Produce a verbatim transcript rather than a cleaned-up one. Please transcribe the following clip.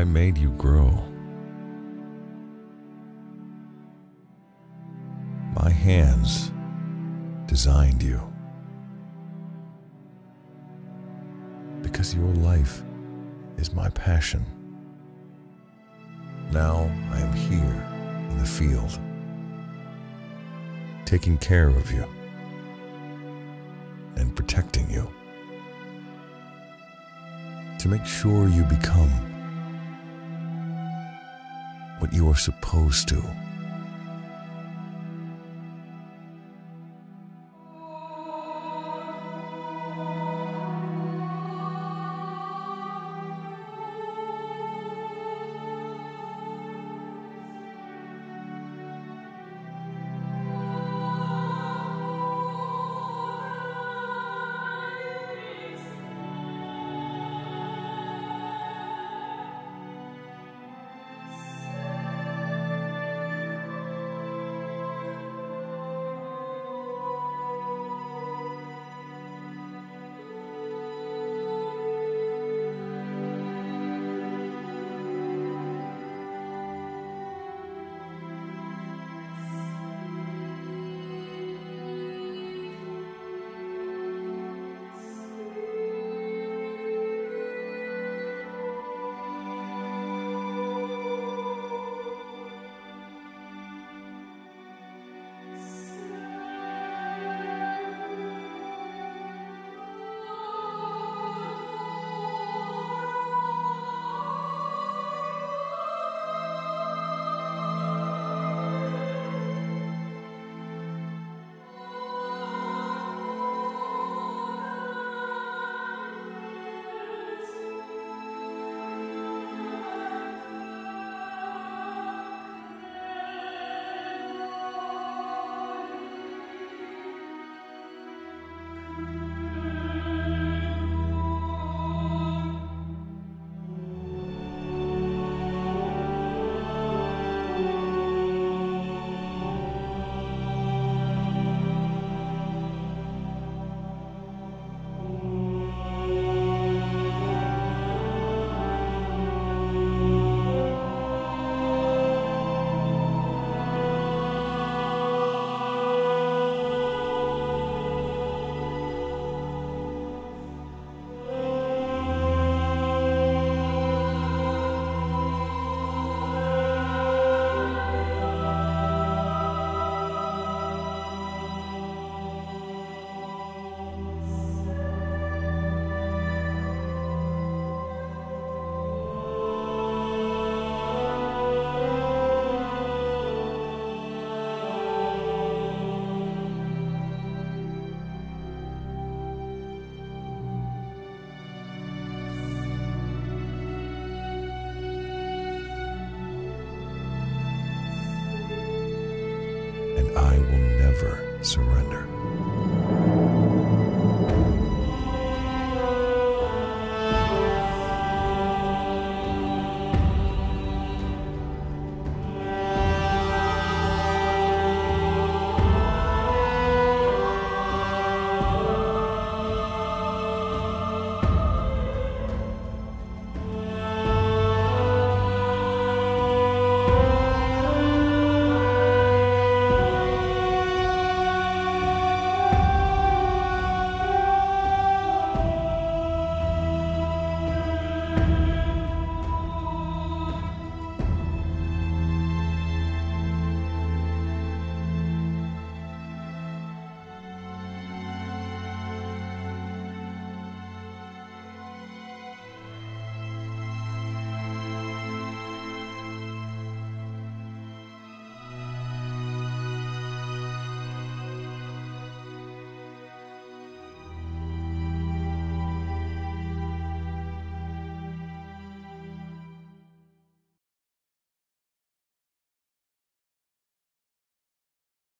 I made you grow. My hands designed you. Because your life is my passion. Now I am here in the field, taking care of you and protecting you to make sure you become what you are supposed to. I will never surrender.